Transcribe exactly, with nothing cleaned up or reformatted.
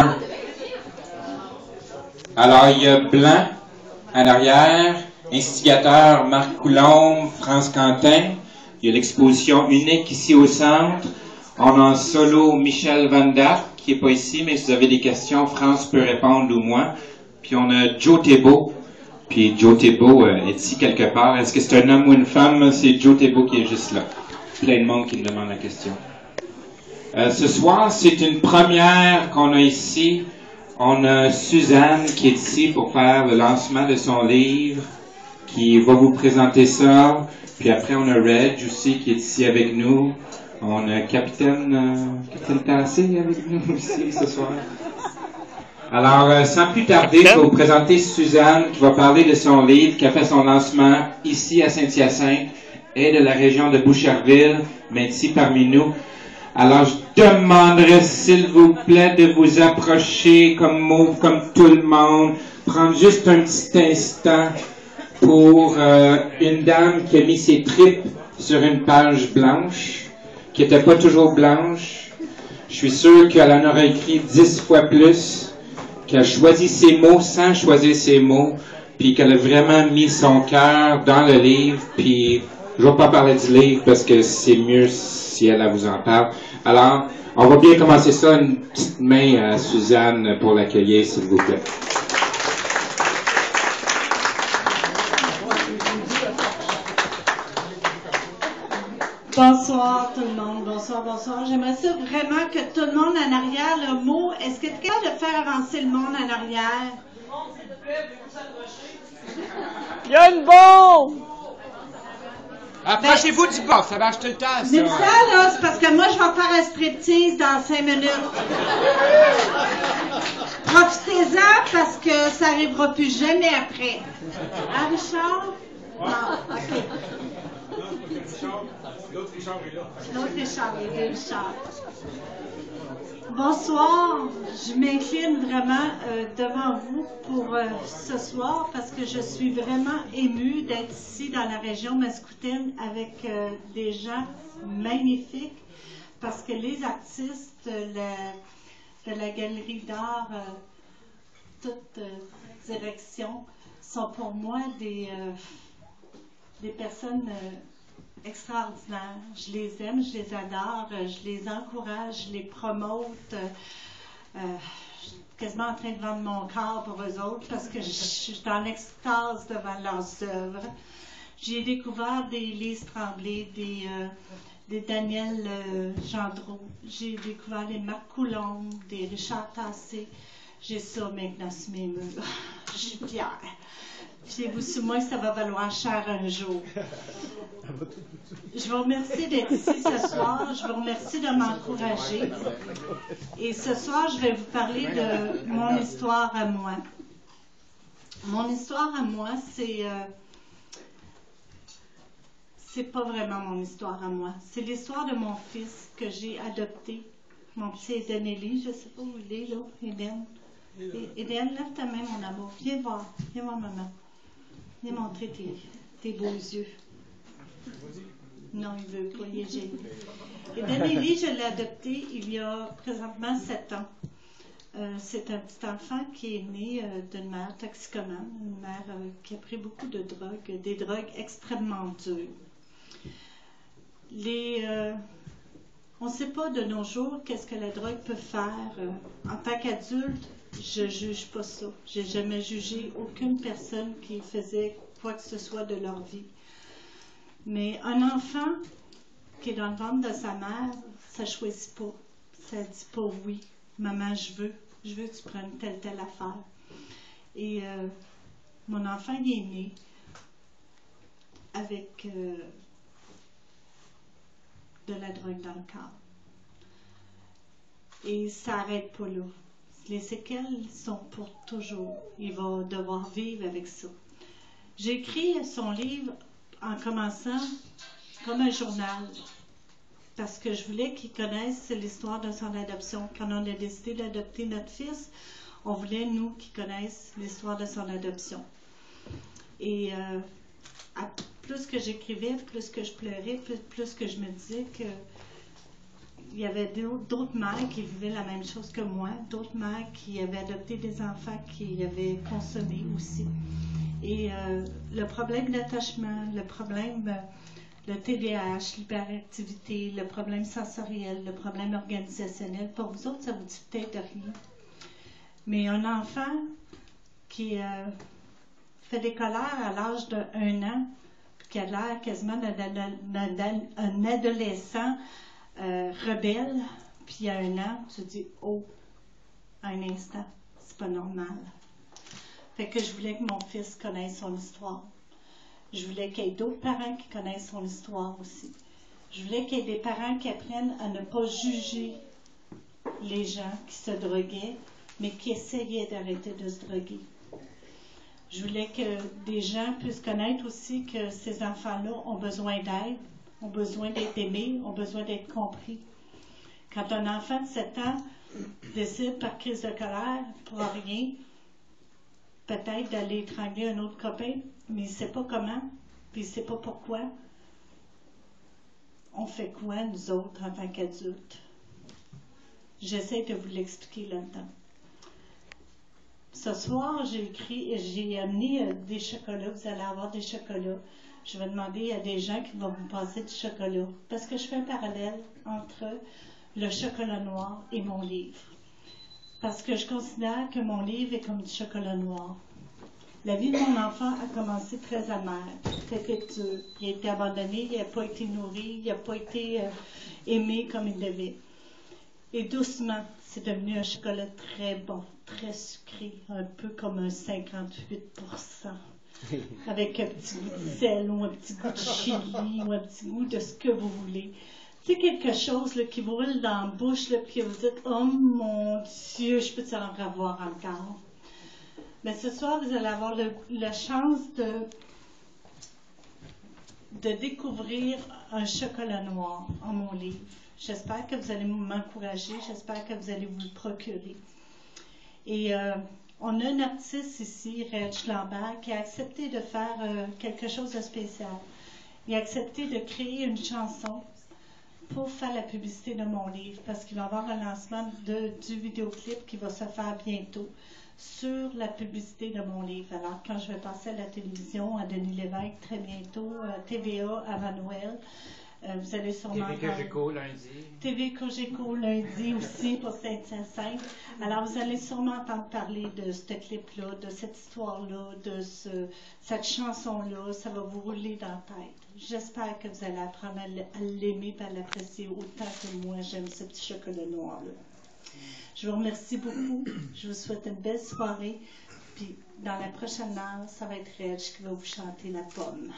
un. Alors, il y a Blanc à l'arrière, instigateur Marc Coulombe, France Quentin. Il y a l'exposition unique ici au centre. On a en solo Michel Van Dart, qui n'est pas ici, mais si vous avez des questions, France peut répondre ou moi. Puis on a Joe Thébault. Puis Joe Thébault euh, est ici quelque part. Est-ce que c'est un homme ou une femme? C'est Joe Thébault qui est juste là. Plein de monde qui me demande la question. Euh, ce soir, c'est une première qu'on a ici. On a Suzanne qui est ici pour faire le lancement de son livre, qui va vous présenter ça. Puis après, on a Reg aussi qui est ici avec nous. On a Capitaine, euh, Capitaine Tassé avec nous aussi ce soir. Alors, euh, sans plus tarder, je vais vous présenter Suzanne, qui va parler de son livre, qui a fait son lancement ici à Saint-Hyacinthe et de la région de Boucherville, mais ici parmi nous. Alors, je demanderais, s'il vous plaît, de vous approcher comme mauve, comme tout le monde. Prendre juste un petit instant pour euh, une dame qui a mis ses tripes sur une page blanche, qui n'était pas toujours blanche. Je suis sûr qu'elle en aurait écrit dix fois plus, qu'elle a choisi ses mots sans choisir ses mots, puis qu'elle a vraiment mis son cœur dans le livre, puis je ne vais pas parler du livre parce que c'est mieux si elle vous en parle. Alors, on va bien commencer ça, une petite main à Suzanne pour l'accueillir, s'il vous plaît. Bonsoir tout le monde, bonsoir, bonsoir. J'aimerais ça vraiment que tout le monde en arrière, le mot, est-ce que tu es capable de faire avancer le monde en arrière? Tout le monde, s'il te plaît, vous s'approcher. Il y a une bombe! Approchez-vous ben, du bord, ça marche tout le temps, ça. Mais ça, là, c'est parce que moi, je vais faire un striptease dans cinq minutes. Profitez-en parce que ça n'arrivera plus jamais après. Hein, Richard? Ouais. Non, OK. L'autre Richard est là. L'autre Richard, les deux Richard. Bonsoir. Je m'incline vraiment euh, devant vous pour euh, ce soir parce que je suis vraiment émue d'être ici dans la région mascoutaine avec euh, des gens magnifiques parce que les artistes euh, la, de la galerie d'art, euh, toutes euh, directions, sont pour moi des, euh, des personnes... Euh, extraordinaire. Je les aime, je les adore, je les encourage, je les promote. Euh, je suis quasiment en train de vendre mon corps pour eux autres parce que je, je suis en extase devant leurs œuvres. J'ai découvert des Lise Tremblay, des, euh, des Daniel euh, Gendreau. J'ai découvert les Marc Coulombe, des Richard Tassé. J'ai ça maintenant sur mes murs. Je suis fière. J'ai-vous sous moi que ça va valoir cher un jour. Je vous remercie d'être ici ce soir. Je vous remercie de m'encourager. Et ce soir, je vais vous parler de mon histoire à moi. Mon histoire à moi, c'est... Euh, c'est pas vraiment mon histoire à moi. C'est l'histoire de mon fils que j'ai adopté. Mon petit Eden-Elie, je sais pas où il est, là, Eden. Eden, lève ta main, mon amour. Viens voir. Viens voir, maman. Viens montrer tes, tes beaux yeux. Non, il veut pas, il est gêné. Eden-Elie, je l'ai adopté il y a présentement sept ans. Euh, c'est un petit enfant qui est né euh, d'une mère toxicomane, une mère euh, qui a pris beaucoup de drogues, des drogues extrêmement dures. Les, euh, on ne sait pas de nos jours qu'est-ce que la drogue peut faire. Euh, en tant qu'adulte, je ne juge pas ça. J'ai jamais jugé aucune personne qui faisait quoi que ce soit de leur vie. Mais un enfant qui est dans le ventre de sa mère, ça ne choisit pas. Ça ne dit pas oui. Maman, je veux. Je veux que tu prennes telle, telle affaire. Et euh, mon enfant, il est né avec euh, de la drogue dans le corps. Et ça n'arrête pas là. Les séquelles sont pour toujours. Il va devoir vivre avec ça. J'ai écrit son livre en commençant comme un journal, parce que je voulais qu'ils connaissent l'histoire de son adoption. Quand on a décidé d'adopter notre fils, on voulait, nous, qu'ils connaissent l'histoire de son adoption. Et euh, à, plus que j'écrivais, plus que je pleurais, plus, plus que je me disais que il y avait d'autres mères qui vivaient la même chose que moi, d'autres mères qui avaient adopté des enfants qui avaient consommé aussi. Et euh, le problème d'attachement, le problème, le T D A H, l'hyperactivité, le problème sensoriel, le problème organisationnel, pour vous autres, ça vous dit peut-être rien. Mais un enfant qui euh, fait des colères à l'âge de un an, puis qui a l'air quasiment d'un adolescent euh, rebelle, puis il y a un an, tu dis « Oh, un instant, c'est pas normal ». Fait que je voulais que mon fils connaisse son histoire. Je voulais qu'il y ait d'autres parents qui connaissent son histoire aussi. Je voulais qu'il y ait des parents qui apprennent à ne pas juger les gens qui se droguaient, mais qui essayaient d'arrêter de se droguer. Je voulais que des gens puissent connaître aussi que ces enfants-là ont besoin d'aide, ont besoin d'être aimés, ont besoin d'être compris. Quand un enfant de sept ans décide par crise de colère, pour rien, peut-être d'aller étrangler un autre copain, mais il ne sait pas comment, puis il ne sait pas pourquoi. On fait quoi, nous autres, en tant qu'adultes? J'essaie de vous l'expliquer là-dedans. Ce soir, j'ai écrit, j'ai amené euh, des chocolats, vous allez avoir des chocolats. Je vais demander à des gens qui vont vous passer du chocolat, parce que je fais un parallèle entre le chocolat noir et mon livre. Parce que je considère que mon livre est comme du chocolat noir. La vie de mon enfant a commencé très amère, très dur. Il a été abandonné, il n'a pas été nourri, il n'a pas été euh, aimé comme il devait. Et doucement, c'est devenu un chocolat très bon, très sucré, un peu comme un cinquante-huit pour cent. Avec un petit goût de sel, ou un petit goût de chili, ou un petit goût de ce que vous voulez. C'est quelque chose là, qui vous roule dans la bouche, là, puis vous dites « Oh mon Dieu, je peux en revoir encore? » Mais ce soir, vous allez avoir le, la chance de, de découvrir un chocolat noir en mon livre. J'espère que vous allez m'encourager, j'espère que vous allez vous le procurer. Et euh, on a une artiste ici, Rachel Lambert, qui a accepté de faire euh, quelque chose de spécial. Il a accepté de créer une chanson pour faire la publicité de mon livre, parce qu'il va y avoir un lancement de, du vidéoclip qui va se faire bientôt sur la publicité de mon livre. Alors, quand je vais passer à la télévision, à Denis Lévesque très bientôt, à T V A avant Noël, euh, vous allez sûrement... T V Cogeco lundi. T V Cogeco lundi aussi pour Saint-Hyacinthe. Alors, vous allez sûrement entendre parler de ce clip-là, de cette histoire-là, de ce, cette chanson-là. Ça va vous rouler dans la tête. J'espère que vous allez apprendre à l'aimer et à l'apprécier autant que moi j'aime ce petit chocolat noir-là. Je vous remercie beaucoup. Je vous souhaite une belle soirée. Puis dans la prochaine heure, ça va être Reg qui va vous chanter la pomme.